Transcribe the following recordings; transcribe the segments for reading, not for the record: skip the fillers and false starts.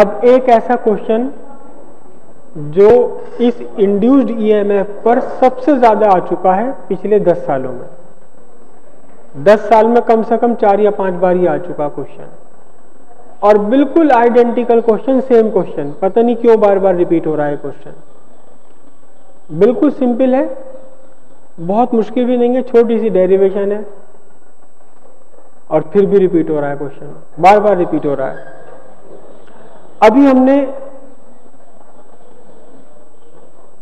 अब एक ऐसा क्वेश्चन जो इस इंड्यूस्ड ईएमएफ पर सबसे ज्यादा आ चुका है पिछले 10 सालों में। 10 साल में कम से कम 4 या 5 बार ही आ चुका क्वेश्चन, और बिल्कुल आइडेंटिकल क्वेश्चन, सेम क्वेश्चन, पता नहीं क्यों बार बार रिपीट हो रहा है क्वेश्चन। बिल्कुल सिंपल है, बहुत मुश्किल भी नहीं है, छोटी सी डेरिवेशन है और फिर भी रिपीट हो रहा है क्वेश्चन, बार बार रिपीट हो रहा है। अभी हमने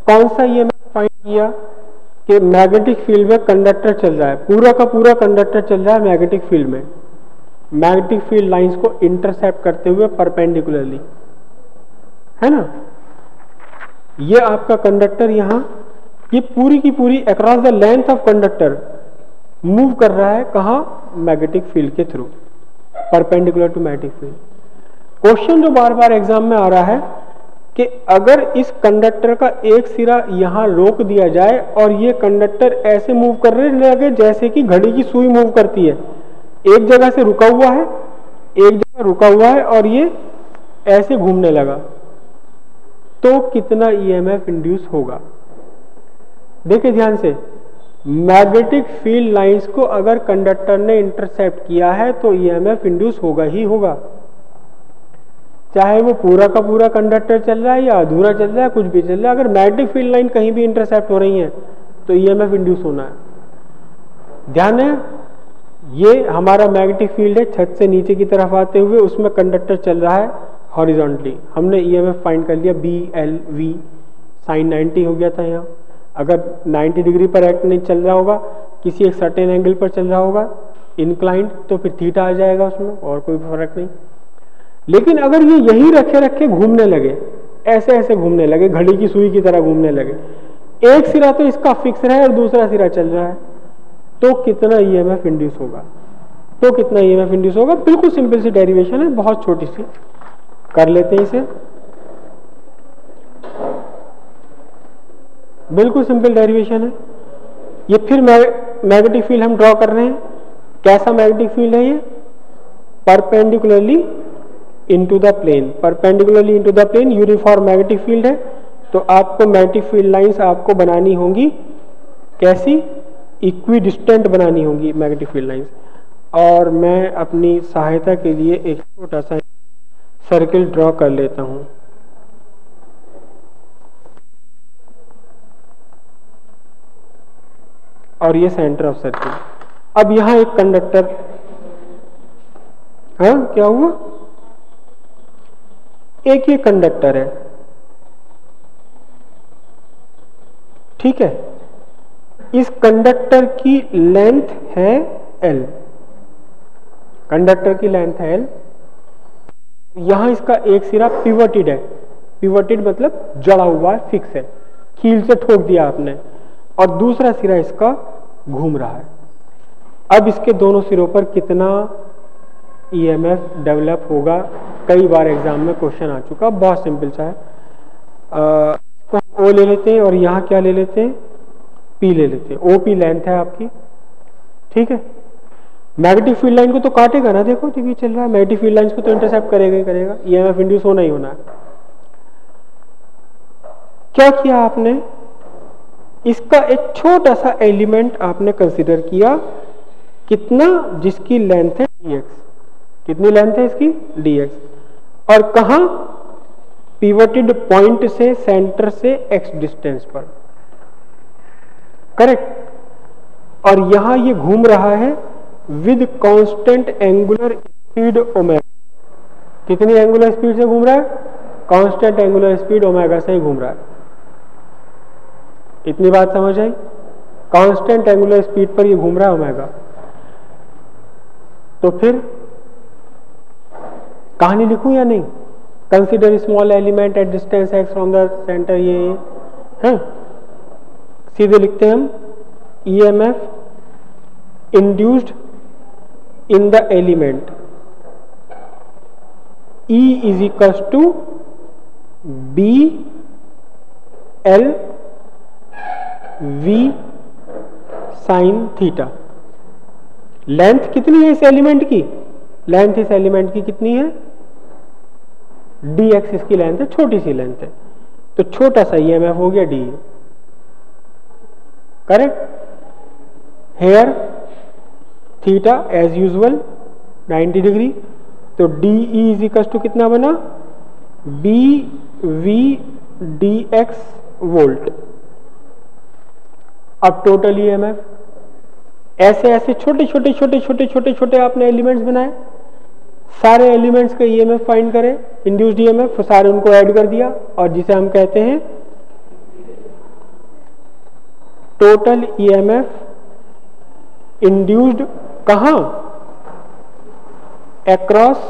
कौन सा ये फाइंड किया कि मैग्नेटिक फील्ड में कंडक्टर चल रहा है, पूरा का पूरा कंडक्टर चल रहा है मैग्नेटिक फील्ड में, मैग्नेटिक फील्ड लाइंस को इंटरसेप्ट करते हुए परपेंडिकुलरली, है ना। ये आपका कंडक्टर यहाँ, ये पूरी की पूरी across the length of conductor move कर रहा है, कहाँ, मैग्नेटिक फील्ड के through, perpendicular to magnetic field. Question जो बार बार एग्जाम में आ रहा है कि अगर इस कंडक्टर का एक सिरा यहाँ रोक दिया जाए और ये कंडक्टर ऐसे मूव करने लगे जैसे कि घड़ी की सुई मूव करती है, एक जगह से रुका हुआ है, एक जगह रुका हुआ है और ये ऐसे घूमने लगा, तो कितना ईएमएफ इंड्यूस होगा। देखिए ध्यान से, मैग्नेटिक फील्ड लाइंस को अगर कंडक्टर ने इंटरसेप्ट किया है तो ईएमएफ इंड्यूस होगा ही होगा, चाहे वो पूरा का पूरा कंडक्टर चल रहा है या अधूरा चल रहा है, कुछ भी चल रहा है, अगर मैग्नेटिक फील्ड लाइन कहीं भी इंटरसेप्ट हो रही है तो ईएमएफ इंड्यूस होना है। ध्यान है, ये हमारा मैग्नेटिक फील्ड है, छत से नीचे की तरफ आते हुए उसमें कंडक्टर चल रहा है हॉरिजॉन्टली, हमने ईएमएफ फाइंड कर लिया, BLV साइन 90 हो गया था यहाँ। अगर 90 डिग्री पर एक्ट नहीं चल रहा होगा, किसी एक सर्टेन एंगल पर चल रहा होगा इंक्लाइंड, तो फिर थीटा आ जाएगा उसमें, और कोई फर्क नहीं। लेकिन अगर ये यहीं रखे रखे घूमने लगे, ऐसे ऐसे घूमने लगे, घड़ी की सुई की तरह घूमने लगे, एक सिरा तो इसका फिक्स है और दूसरा सिरा चल रहा है, तो कितना ईएमएफ इंड्यूस होगा, तो कितना ईएमएफ इंड्यूस होगा। बिल्कुल सिंपल सी डेरिवेशन है, बहुत छोटी सी, कर लेते हैं इसे। बिल्कुल सिंपल डेरिवेशन है ये। फिर मैग्नेटिक फील्ड हम ड्रॉ कर रहे हैं, कैसा मैग्नेटिक फील्ड है ये, perpendicularly into the plane, perpendicularly into the plane uniform magnetic field है, तो आपको मैग्नेटिक फील्ड लाइंस आपको बनानी होंगी, कैसी, इक्विडिस्टेंट बनानी होंगी मैग्नेटिक फील्ड लाइंस। और मैं अपनी सहायता के लिए एक छोटा सा सर्किल ड्रॉ कर लेता हूँ। और ये सेंटर ऑफ सर्किल। अब यहाँ एक कंडक्टर, हाँ क्या हुआ, एक ही कंडक्टर है, ठीक है। इस कंडक्टर की लेंथ है L, कंडक्टर की लेंथ है L। यहाँ इसका एक सिरा पिवटेड है, पिवटेड मतलब जड़ा हुआ है, फिक्स है, कील से ठोक दिया आपने, और दूसरा सिरा इसका घूम रहा है। अब इसके दोनों सिरों पर कितना ईएमएफ डेवलप होगा, कई बार एग्जाम में क्वेश्चन आ चुका, बहुत सिंपल सा है। ओ ले लेते हैं और यहाँ क्या ले लेते हैं, पी ले लेते हैं, OP लेंथ है आपकी, ठीक है। मैग्नेटिक फील्ड लाइन को तो काटेगा ना, देखो टीवी चल रहा है, मैग्नेटिक फील्ड लाइन को तो इंटरसेप्ट करेगा ही करेगा, ईएमएफ इंड्यूस होना ही होना है। क्या किया आपने, इसका एक छोटा सा एलिमेंट आपने कंसीडर किया, कितना, जिसकी लेंथ है dx, कितनी लेंथ है इसकी dx, और कहाँ, पिवटेड पॉइंट से, सेंटर से x डिस्टेंस पर, करेक्ट। और यहाँ ये घूम रहा है with constant angular speed omega, कितनी एंगुलर स्पीड से घूम रहा है, कांस्टेंट एंगुलर स्पीड ओमेगा से ही घूम रहा है। इतनी बात समझ आई, कांस्टेंट एंगुलर स्पीड पर ये घूम रहा है ओमेगा। तो फिर कहानी लिखूं या नहीं, consider small element at distance x from the centre, ये है, सीधे लिखते हैं हम, EMF induced in the element E is equals to BLV sine theta. Length कितनी है इस एलिमेंट की, लेंथ इस एलिमेंट की कितनी है dx इसकी लेंथ है, छोटी सी लेंथ है, तो छोटा सा ईएमएफ हो गया D. Correct. Here theta as usual 90 degree, तो D E is equal to कितना बना, B V D X volt. अब टोटल ईएमएफ। ऐसे ऐसे छोटे छोटे छोटे छोटे छोटे छोटे आपने एलिमेंट्स बनाए, सारे एलिमेंट्स का ईएमएफ फाइंड करें, इंड्यूस्ड ईएमएफ, सारे उनको ऐड कर दिया, और जिसे हम कहते हैं टोटल ईएमएफ इंड्यूस्ड कहां, across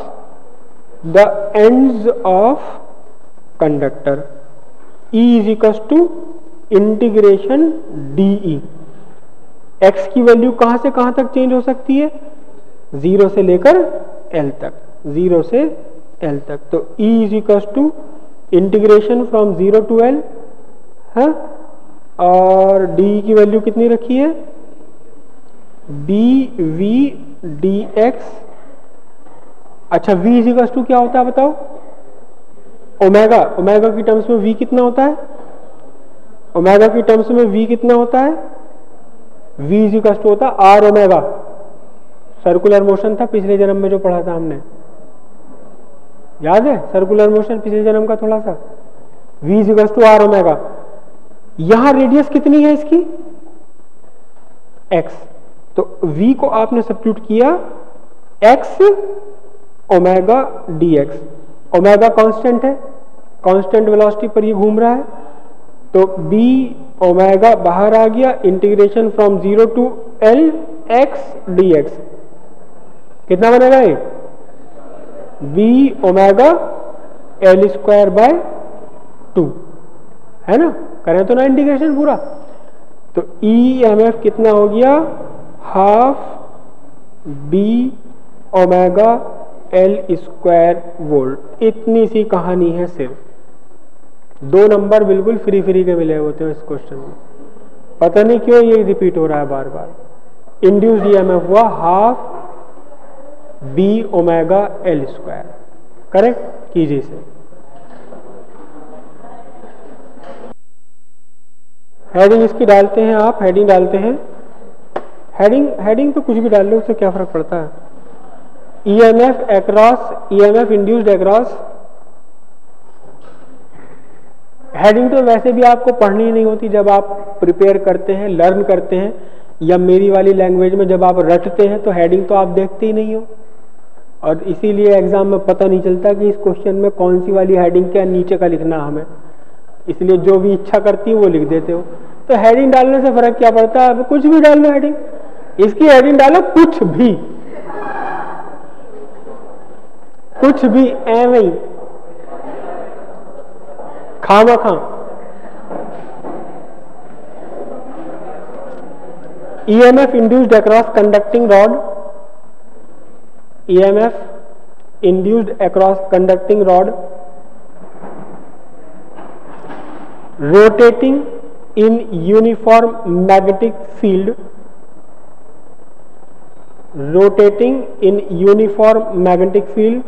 the ends of conductor. E is equal to integration DE. X की वैल्यू कहां से कहां तक चेंज हो सकती है, 0 से लेकर एल तक, 0 से एल तक। तो E is equal to integration from 0 to L है, और डी की वैल्यू कितनी रखी है, बी वी डी एक्स। अच्छा v इज इक्वल टू क्या होता है बताओ, ओमेगा। ओमेगा की टर्म्स में v कितना होता है, ओमेगा की टर्म्स में v कितना होता है, v इज इक्वल टू होता है r ओमेगा। सर्कुलर मोशन था पिछले जन्म में जो पढ़ा था हमने, याद है सर्कुलर मोशन पिछले जन्म का थोड़ा सा, v is equal to r omega. यहां रेडियस कितनी है इसकी, x, तो v को आपने सब्स्टिट्यूट किया x omega dx। Omega constant है, कांस्टेंट वेलोसिटी पर ये घूम रहा है, तो b ओमेगा बाहर आ गया, integration from 0 to l x dx। कितना बनेगा ये, b omega l square by 2 है ना, करें तो ना इंटीग्रेशन पूरा, तो ई एम एफ कितना हो गया, half b omega l square volt. इतनी सी कहानी है, सिर्फ 2 नंबर बिल्कुल फ्री फ्री के मिले होते हैं इस क्वेश्चन में, पता नहीं क्यों ये रिपीट हो रहा है बार बार। इंड्यूस्ड ईएमएफ हुआ half B omega L square. Correct, कीजिए इसे। हेडिंग इसकी डालते हैं आप, हेडिंग डालते हैं, हेडिंग तो कुछ भी डाल लो, उससे क्या फर्क पड़ता है। EMF across, EMF induced across. Heading तो वैसे भी आपको पढ़नी ही नहीं होती जब आप प्रिपेयर करते हैं, लर्न करते हैं, या मेरी वाली लैंग्वेज में जब आप रटते हैं तो हेडिंग तो आप देखते ही नहीं हो, और इसीलिए एग्जाम में पता नहीं चलता कि इस क्वेश्चन में कौन सी वाली हेडिंग क्या नीचे का लिखना हमें, इसलिए जो भी इच्छा करती है वो लिख देते हो। तो हेडिंग डालने से फर्क क्या पड़ता है, आप कुछ भी डाल लो हेडिंग, इसकी हेडिंग डालो कुछ भी, कुछ भी, एवं खामा खां। EMF induced across conducting rod, EMF induced across conducting rod rotating in uniform magnetic field, rotating in uniform magnetic field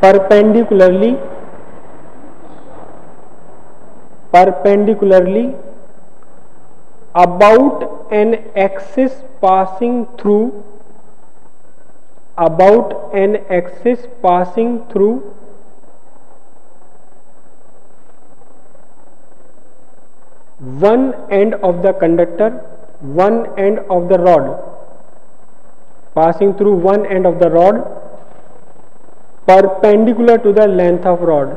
perpendicularly about an axis passing through, about an axis passing through one end of the conductor, one end of the rod, passing through one end of the rod perpendicular to the length of rod,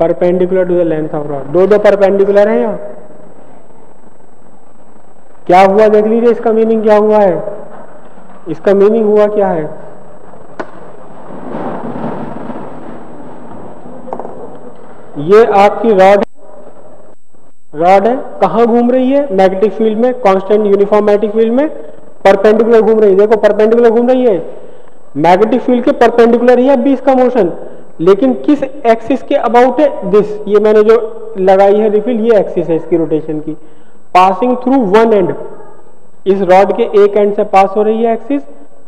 perpendicular to the length of rod। दो perpendicular है यहाँ, क्या हुआ देख लीजिए इसका meaning क्या हुआ है, इसका मीनिंग हुआ क्या है, ये आपकी रॉड है, कहाँ घूम रही है, मैग्नेटिक फील्ड में, कांस्टेंट यूनिफॉर्म मैग्नेटिक फील्ड में, परपेंडिकुलर घूम रही है। देखो परपेंडिकुलर घूम रही है, मैग्नेटिक फील्ड के परपेंडिकुलर ही है अब भी इसका मोशन, लेकिन किस एक्सिस के अबाउट है, दिस, ये मैंने जो लगाई है रिफिल, ये एक्सिस है इसकी रोटेशन की। पासिंग थ्रू वन एंड, इस रॉड के एक एंड से पास हो रही है एक्सिस,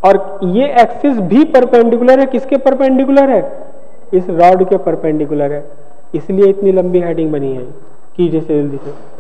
और ये एक्सिस भी परपेंडिकुलर है, किसके परपेंडिकुलर है, इस रॉड के परपेंडिकुलर है, इसलिए इतनी लंबी हेडिंग बनी है। कीजिए जल्दी से।